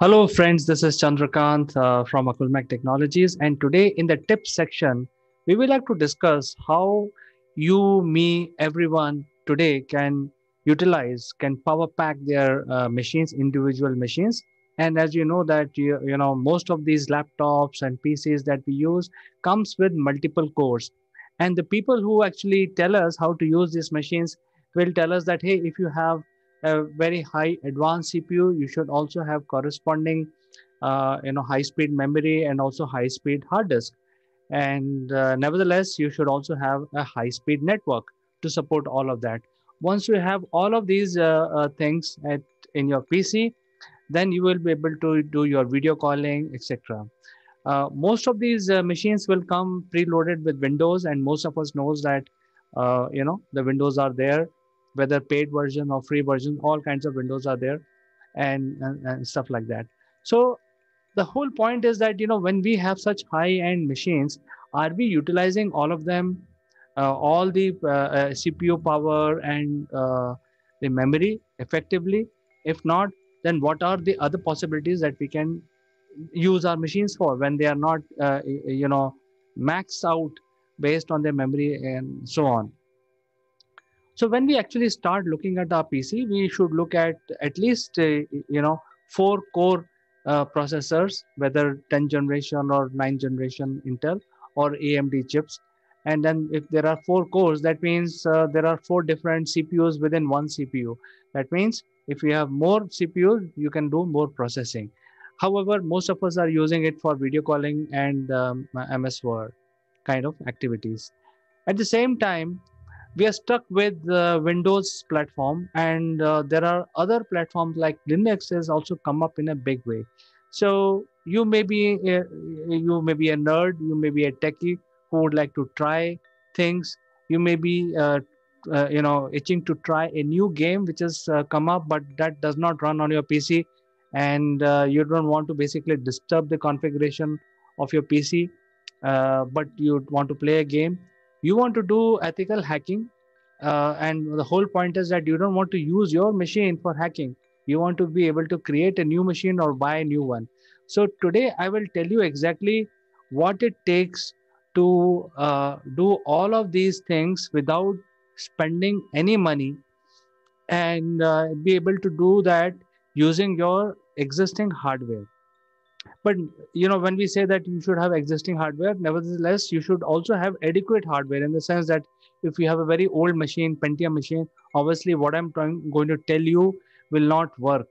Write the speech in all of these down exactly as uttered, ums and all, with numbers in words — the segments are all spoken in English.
Hello friends, this is Chandra Kant uh, from Akulmak Technologies, and today in the tips section, we will like to discuss how you, me, everyone today can utilize, can power pack their uh, machines, individual machines. And as you know that, you, you know, most of these laptops and P Cs that we use comes with multiple cores. And the people who actually tell us how to use these machines will tell us that, hey, if you have a very high advanced C P U, you should also have corresponding, uh, you know, high-speed memory and also high-speed hard disk. And uh, nevertheless, you should also have a high-speed network to support all of that. Once you have all of these uh, uh, things at, in your P C, then you will be able to do your video calling, et cetera. Uh, most of these uh, machines will come preloaded with Windows, and most of us knows that, uh, you know, the Windows are there. Whether paid version or free version, all kinds of Windows are there and, and, and stuff like that. So the whole point is that, you know, when we have such high-end machines, are we utilizing all of them, uh, all the uh, uh, C P U power and uh, the memory effectively? If not, then what are the other possibilities that we can use our machines for when they are not, uh, you know, maxed out based on their memory and so on? So when we actually start looking at our P C, we should look at at least, uh, you know, four core uh, processors, whether tenth generation or ninth generation Intel or A M D chips. And then if there are four cores, that means uh, there are four different C P Us within one C P U. That means if you have more C P Us, you can do more processing. However, most of us are using it for video calling and um, M S Word kind of activities. At the same time, we are stuck with the Windows platform, and uh, there are other platforms like Linux has also come up in a big way. So you may be a, you may be a nerd, you may be a techie who would like to try things. You may be uh, uh, you know, itching to try a new game which has uh, come up, but that does not run on your P C, and uh, you don't want to basically disturb the configuration of your P C, uh, but you want to play a game. You want to do ethical hacking, uh, and the whole point is that you don't want to use your machine for hacking. You want to be able to create a new machine or buy a new one. So today I will tell you exactly what it takes to uh, do all of these things without spending any money, and uh, be able to do that using your existing hardware. But, you know, when we say that you should have existing hardware, nevertheless, you should also have adequate hardware, in the sense that if you have a very old machine, Pentium machine, obviously what I'm trying, going to tell you will not work.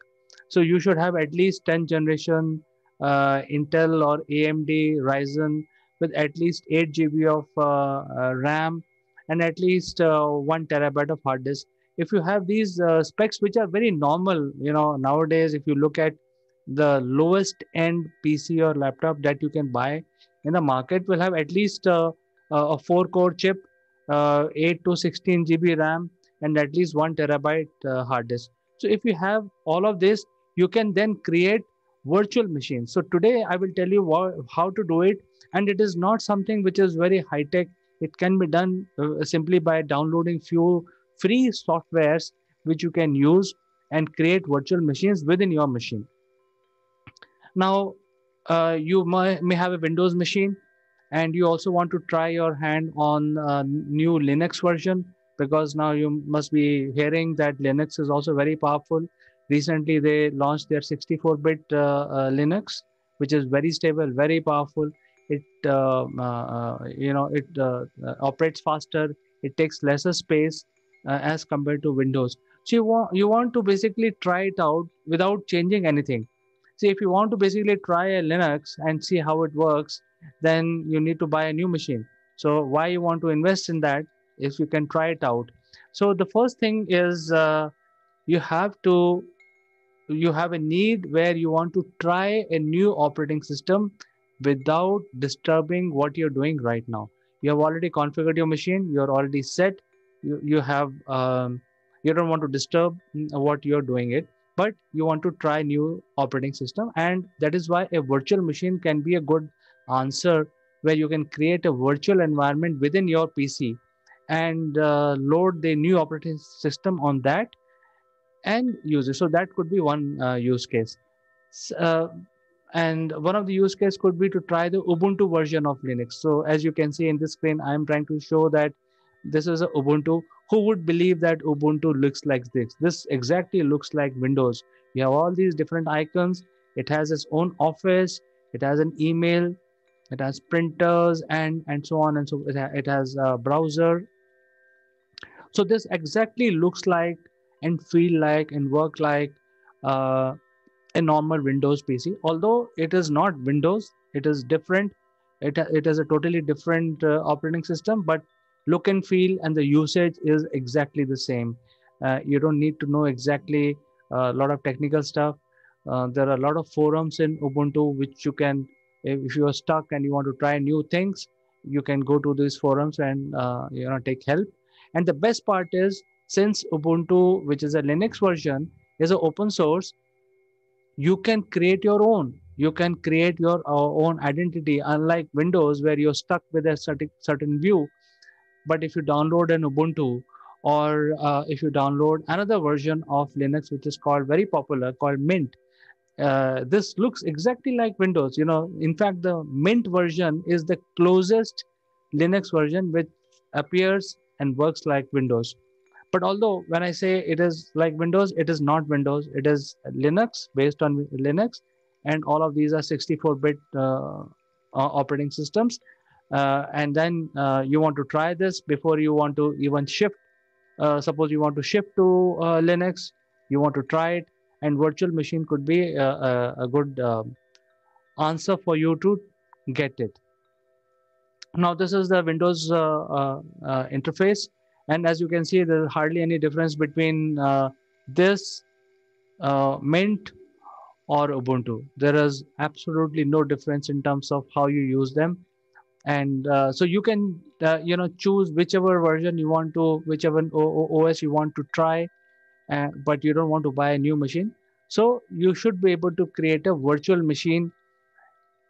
So you should have at least tenth generation uh, Intel or A M D Ryzen with at least eight G B of uh, uh, RAM and at least uh, one terabyte of hard disk. If you have these uh, specs, which are very normal, you know, nowadays, if you look at the lowest end P C or laptop that you can buy in the market will have at least uh, a four core chip, uh, eight to sixteen G B RAM, and at least one terabyte uh, hard disk. So if you have all of this, you can then create virtual machines. So today I will tell you how to do it. And it is not something which is very high tech. It can be done uh, simply by downloading few free softwares, which you can use and create virtual machines within your machine. Now, uh, you may, may have a Windows machine, and you also want to try your hand on a new Linux version, because now you must be hearing that Linux is also very powerful. Recently, they launched their sixty-four bit uh, uh, Linux, which is very stable, very powerful. It, uh, uh, you know, it uh, uh, operates faster. It takes lesser space uh, as compared to Windows. So you want, you want to basically try it out without changing anything. See, if you want to basically try a Linux and see how it works, then you need to buy a new machine. So why you want to invest in that if you can try it out? So the first thing is uh, you have to, you have a need where you want to try a new operating system without disturbing what you're doing right now. You have already configured your machine. You're already set. You, you have, um, you don't want to disturb what you're doing it. But you want to try new operating system. And that is why a virtual machine can be a good answer, where you can create a virtual environment within your P C and uh, load the new operating system on that and use it. So that could be one uh, use case. Uh, and one of the use case could be to try the Ubuntu version of Linux. So as you can see in this screen, I'm trying to show that this is a Ubuntu. Who would believe that Ubuntu looks like this? This exactly looks like Windows. You have all these different icons. It has its own office. It has an email. It has printers and, and so on. And so it, ha it has a browser. So this exactly looks like and feel like and work like uh, a normal Windows P C. Although it is not Windows, it is different. It, it is a totally different uh, operating system, but look and feel and the usage is exactly the same. Uh, you don't need to know exactly a lot of technical stuff. Uh, there are a lot of forums in Ubuntu which you can, if you are stuck and you want to try new things, you can go to these forums and uh, you know, take help. And the best part is, since Ubuntu, which is a Linux version, is an open source, you can create your own. You can create your own identity, unlike Windows where you're stuck with a certain, certain view. But if you download an Ubuntu or uh, if you download another version of Linux, which is called very popular, called Mint, uh, this looks exactly like Windows. You know, in fact, the Mint version is the closest Linux version which appears and works like Windows. But although when I say it is like Windows, it is not Windows. It is Linux, based on Linux, and all of these are sixty-four bit uh, operating systems. Uh, and then uh, you want to try this before you want to even shift. Uh, suppose you want to shift to uh, Linux, you want to try it, and virtual machine could be a, a, a good uh, answer for you to get it. Now this is the Windows uh, uh, uh, interface, and as you can see, there's hardly any difference between uh, this uh, Mint or Ubuntu. There is absolutely no difference in terms of how you use them. And uh, so you can, uh, you know, choose whichever version you want to, whichever O S you want to try, uh, but you don't want to buy a new machine. So you should be able to create a virtual machine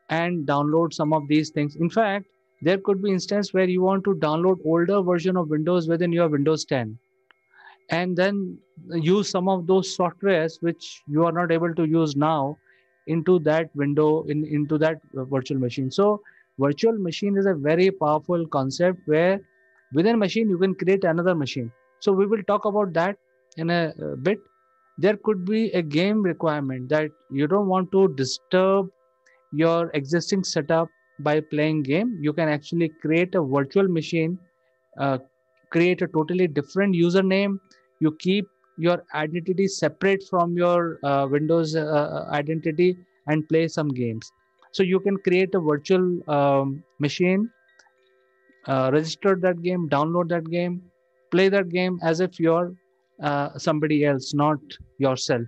and download some of these things. In fact, there could be instance where you want to download older version of Windows within your Windows ten, and then use some of those softwares which you are not able to use now into that window, in, into that virtual machine. So virtual machine is a very powerful concept where within a machine, you can create another machine. So we will talk about that in a bit. There could be a game requirement that you don't want to disturb your existing setup by playing game. You can actually create a virtual machine, uh, create a totally different username. You keep your identity separate from your uh, Windows uh, identity and play some games. So you can create a virtual um, machine, uh, register that game, download that game, play that game as if you're uh, somebody else, not yourself.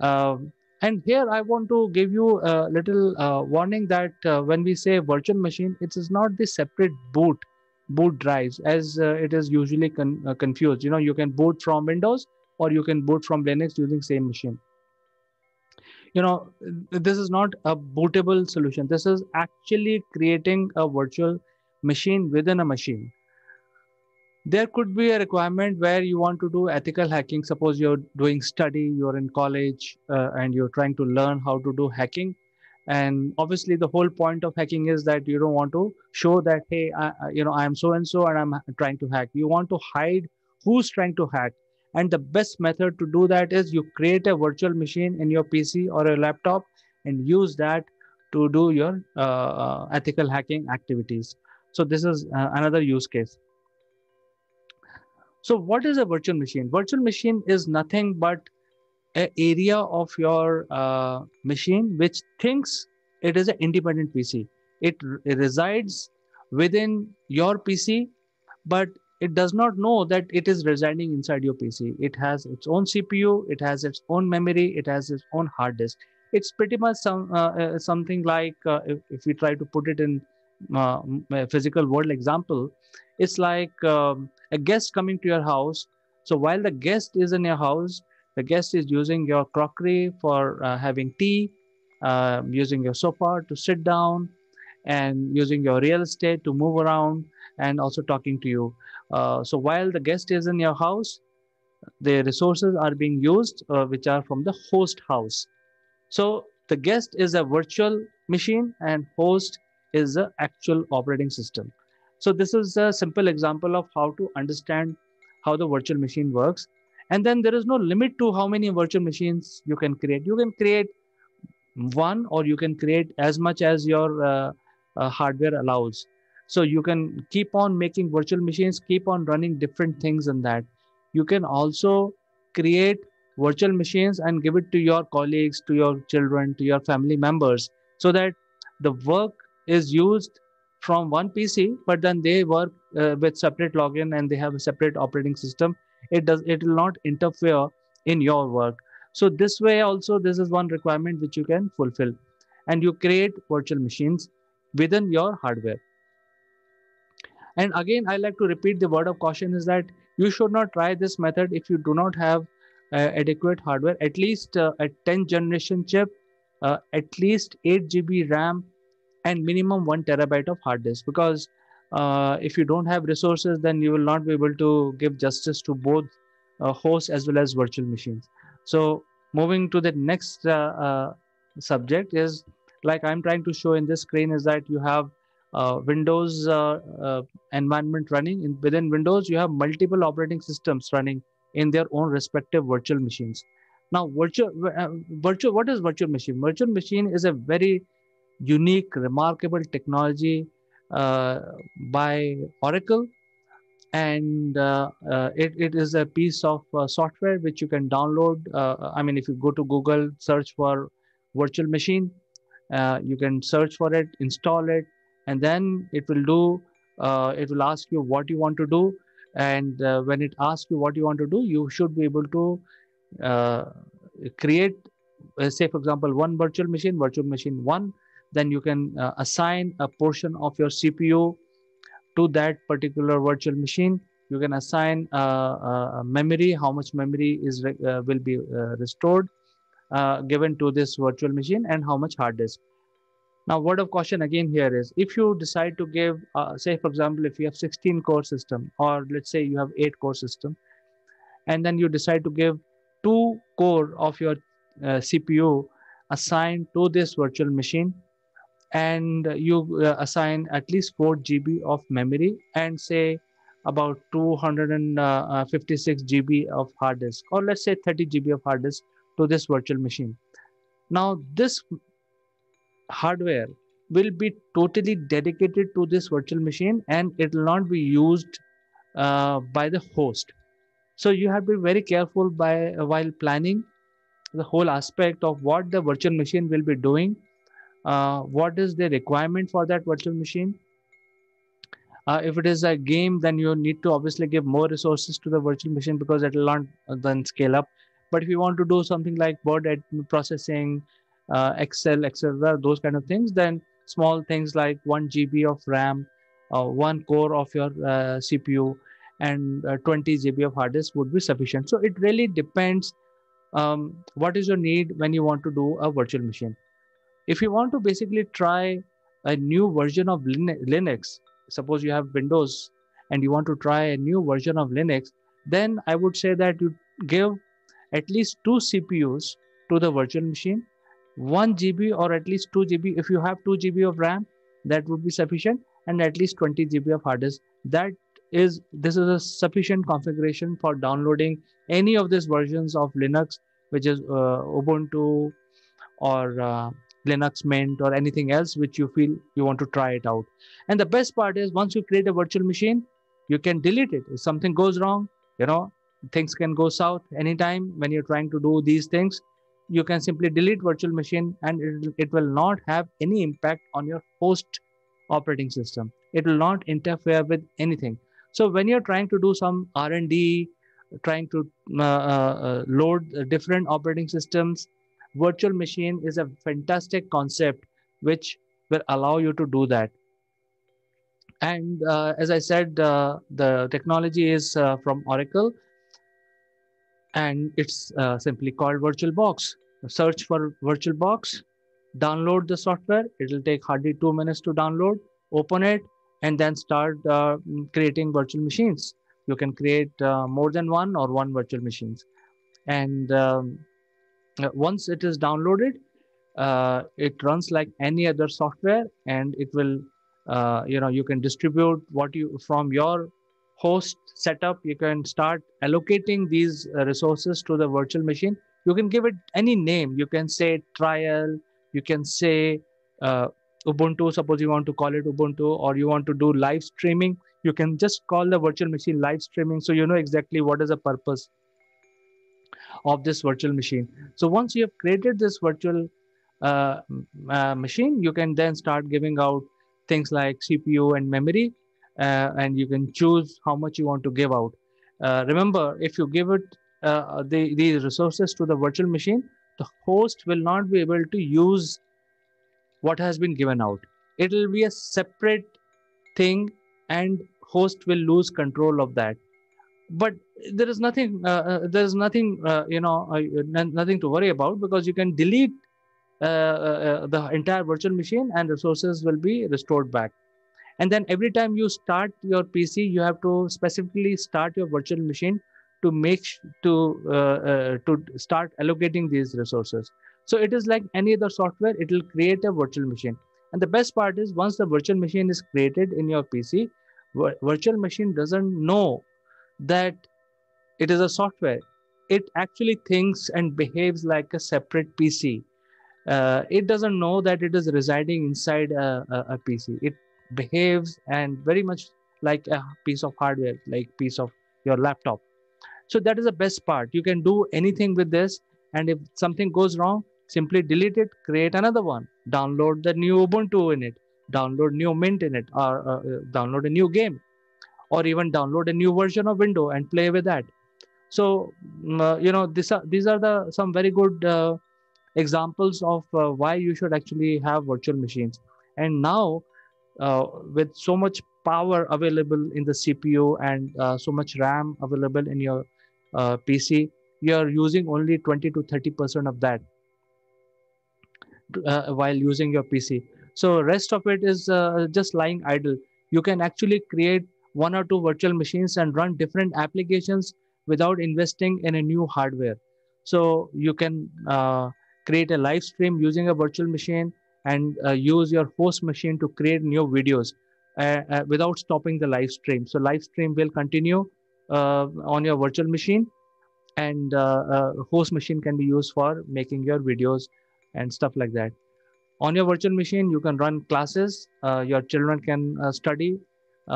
Uh, and here I want to give you a little uh, warning that uh, when we say virtual machine, it is not the separate boot, boot drives as uh, it is usually con uh, confused. You know, you can boot from Windows or you can boot from Linux using same machine. You know, this is not a bootable solution. This is actually creating a virtual machine within a machine. There could be a requirement where you want to do ethical hacking. Suppose you're doing study, you're in college, uh, and you're trying to learn how to do hacking. And obviously the whole point of hacking is that you don't want to show that, hey, I, you know, I'm so-and-so and I'm trying to hack. You want to hide who's trying to hack. And the best method to do that is you create a virtual machine in your P C or a laptop and use that to do your uh, ethical hacking activities. So this is uh, another use case. So what is a virtual machine? Virtual machine is nothing but an area of your uh, machine which thinks it is an independent P C. It, it resides within your P C, but it does not know that it is residing inside your P C. It has its own C P U, it has its own memory, it has its own hard disk. It's pretty much some uh, uh, something like, uh, if, if we try to put it in uh, a physical world example, it's like um, a guest coming to your house. So while the guest is in your house, the guest is using your crockery for uh, having tea, uh, using your sofa to sit down, and using your real estate to move around, and also talking to you. Uh, so while the guest is in your house, the resources are being used, uh, which are from the host house. So the guest is a virtual machine and host is the actual operating system. So this is a simple example of how to understand how the virtual machine works. And then there is no limit to how many virtual machines you can create. You can create one, or you can create as much as your uh, uh, hardware allows. So you can keep on making virtual machines, keep on running different things in that. You can also create virtual machines and give it to your colleagues, to your children, to your family members, so that the work is used from one P C, but then they work uh, with separate login and they have a separate operating system. It does, it will not interfere in your work. So this way also, this is one requirement which you can fulfill, and you create virtual machines within your hardware. And again, I like to repeat the word of caution is that you should not try this method if you do not have uh, adequate hardware, at least uh, a tenth generation chip, uh, at least eight G B RAM, and minimum one terabyte of hard disk, because uh, if you don't have resources, then you will not be able to give justice to both uh, hosts as well as virtual machines. So moving to the next uh, uh, subject is, like I'm trying to show in this screen, is that you have uh, Windows uh, uh, environment running. In, within Windows, you have multiple operating systems running in their own respective virtual machines. Now, virtual, uh, virtual, what is virtual machine? Virtual machine is a very unique, remarkable technology uh, by Oracle, and uh, uh, it, it is a piece of uh, software which you can download. Uh, I mean, if you go to Google, search for virtual machine, uh, you can search for it, install it, and then it will do, uh, it will ask you what you want to do. And uh, when it asks you what you want to do, you should be able to uh, create, uh, say for example, one virtual machine, virtual machine one. Then you can uh, assign a portion of your C P U to that particular virtual machine. You can assign uh, uh, memory, how much memory is uh, will be uh, restored, uh, given to this virtual machine, and how much hard disk. Now, word of caution again here is, if you decide to give, uh, say for example, if you have sixteen core system, or let's say you have eight core system, and then you decide to give two core of your uh, C P U assigned to this virtual machine, and you uh, assign at least four G B of memory and say about two hundred fifty-six G B of hard disk, or let's say thirty G B of hard disk to this virtual machine. Now, this hardware will be totally dedicated to this virtual machine, and it will not be used uh, by the host. So you have to be very careful by uh, while planning the whole aspect of what the virtual machine will be doing. Uh, what is the requirement for that virtual machine? Uh, if it is a game, then you need to obviously give more resources to the virtual machine, because it will not then scale up. But if you want to do something like word processing, uh, Excel, et cetera, those kind of things, then small things like one G B of RAM, uh, one core of your uh, C P U, and uh, twenty G B of hard disk would be sufficient. So it really depends um, what is your need when you want to do a virtual machine. If you want to basically try a new version of Linux, suppose you have Windows and you want to try a new version of Linux, then I would say that you give at least two C P Us to the virtual machine, one G B or at least two G B. If you have two G B of RAM, that would be sufficient, and at least twenty G B of hard disk. That is, this is a sufficient configuration for downloading any of these versions of Linux, which is uh, Ubuntu or uh, Linux Mint or anything else which you feel you want to try it out. And the best part is, once you create a virtual machine, you can delete it. If something goes wrong, you know, things can go south anytime when you're trying to do these things. You can simply delete virtual machine, and it, it will not have any impact on your host operating system. It will not interfere with anything. So when you're trying to do some R and D, trying to uh, uh, load different operating systems, virtual machine is a fantastic concept which will allow you to do that. And uh, as I said, uh, the technology is uh, from Oracle, and it's uh, simply called VirtualBox. Search for VirtualBox, download the software. It will take hardly two minutes to download, open it, and then start uh, creating virtual machines. You can create uh, more than one or one virtual machines. And um, once it is downloaded, uh, it runs like any other software, and it will, uh, you know, you can distribute what you from your host setup. You can start allocating these resources to the virtual machine. You can give it any name. You can say trial. You can say uh, Ubuntu. Suppose you want to call it Ubuntu, or you want to do live streaming. You can just call the virtual machine live streaming. So you know exactly what is the purpose of this virtual machine. So once you have created this virtual uh, uh, machine, you can then start giving out things like C P U and memory, uh, and you can choose how much you want to give out. Uh, remember, if you give it uh, the, the resources to the virtual machine, the host will not be able to use what has been given out. It will be a separate thing, and host will lose control of that. But there is nothing, uh, there is nothing, uh, you know, uh, nothing to worry about, because you can delete uh, uh, the entire virtual machine and resources will be restored back. And then every time you start your P C, you have to specifically start your virtual machine to make to uh, uh, to start allocating these resources. So it is like any other software; it will create a virtual machine. And the best part is, once the virtual machine is created in your P C, virtual machine doesn't know that it is a software. It actually thinks and behaves like a separate P C. Uh, it doesn't know that it is residing inside a, a, a P C. It behaves and very much like a piece of hardware, like piece of your laptop. So that is the best part. You can do anything with this. And if something goes wrong, simply delete it, create another one, download the new Ubuntu in it, download new Mint in it, or uh, download a new game, or even download a new version of Windows and play with that. So, uh, you know, this, uh, these are the some very good uh, examples of uh, why you should actually have virtual machines. And now, uh, with so much power available in the C P U and uh, so much RAM available in your uh, P C, you are using only twenty to thirty percent of that uh, while using your P C. So rest of it is uh, just lying idle. You can actually create one or two virtual machines and run different applications without investing in a new hardware. So you can uh, create a live stream using a virtual machine, and uh, use your host machine to create new videos uh, uh, without stopping the live stream. So live stream will continue uh, on your virtual machine, and uh, uh, host machine can be used for making your videos and stuff like that. On your virtual machine, you can run classes. Uh, your children can uh, study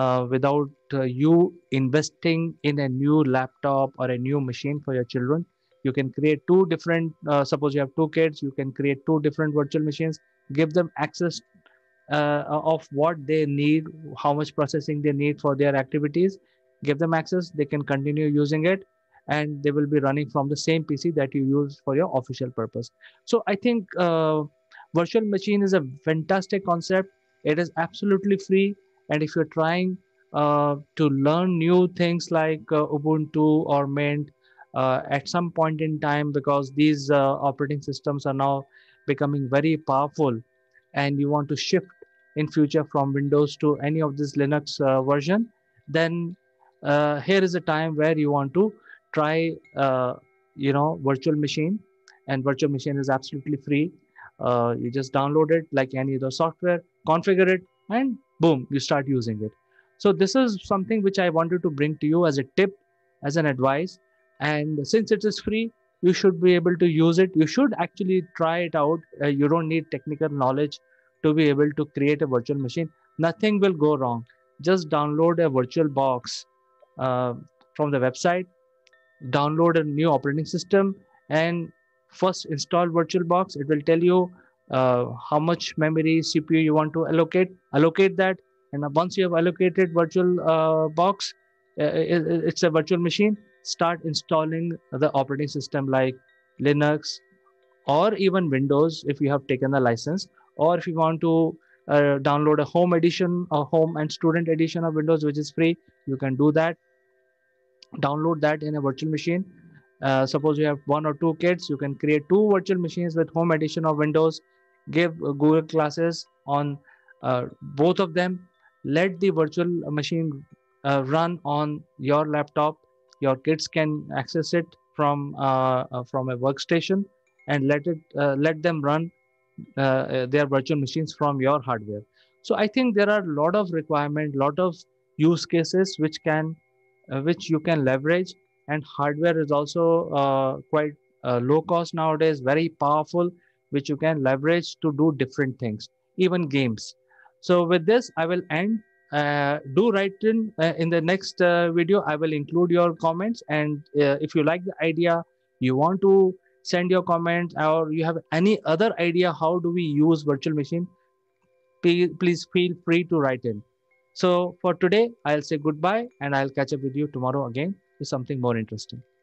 Uh, without uh, you investing in a new laptop or a new machine for your children. You can create two different, uh, suppose you have two kids, you can create two different virtual machines, give them access uh, of what they need, how much processing they need for their activities, give them access, they can continue using it, and they will be running from the same P C that you use for your official purpose. So I think uh, virtual machine is a fantastic concept. It is absolutely free. And if you're trying uh, to learn new things like uh, Ubuntu or Mint uh, at some point in time, because these uh, operating systems are now becoming very powerful, and you want to shift in future from Windows to any of this Linux uh, version, then uh, here is a time where you want to try, uh, you know, virtual machine. And virtual machine is absolutely free. Uh, you just download it like any other software, configure it, and boom, you start using it. So this is something which I wanted to bring to you as a tip, as an advice. And since it is free, you should be able to use it. You should actually try it out. Uh, you don't need technical knowledge to be able to create a virtual machine. Nothing will go wrong. Just download a VirtualBox uh, from the website, download a new operating system, and first install VirtualBox. It will tell you Uh, how much memory, C P U you want to allocate, allocate that. And once you have allocated virtual uh, box, uh, it, it's a virtual machine, start installing the operating system like Linux or even Windows if you have taken the license, or if you want to uh, download a home edition or home and student edition of Windows, which is free, you can do that. Download that in a virtual machine. Uh, suppose you have one or two kids, you can create two virtual machines with home edition of Windows, give uh, Google classes on uh, both of them, let the virtual machine uh, run on your laptop, your kids can access it from, uh, uh, from a workstation, and let, it, uh, let them run uh, their virtual machines from your hardware. So I think there are a lot of requirement, lot of use cases which can, uh, which you can leverage. And hardware is also uh, quite uh, low cost nowadays, very powerful, which you can leverage to do different things, even games. So with this, I will end. Uh, do write in uh, in the next uh, video. I will include your comments. And uh, if you like the idea, you want to send your comments, or you have any other idea, how do we use virtual machine, please, please feel free to write in. So for today, I'll say goodbye, and I'll catch up with you tomorrow again with something more interesting.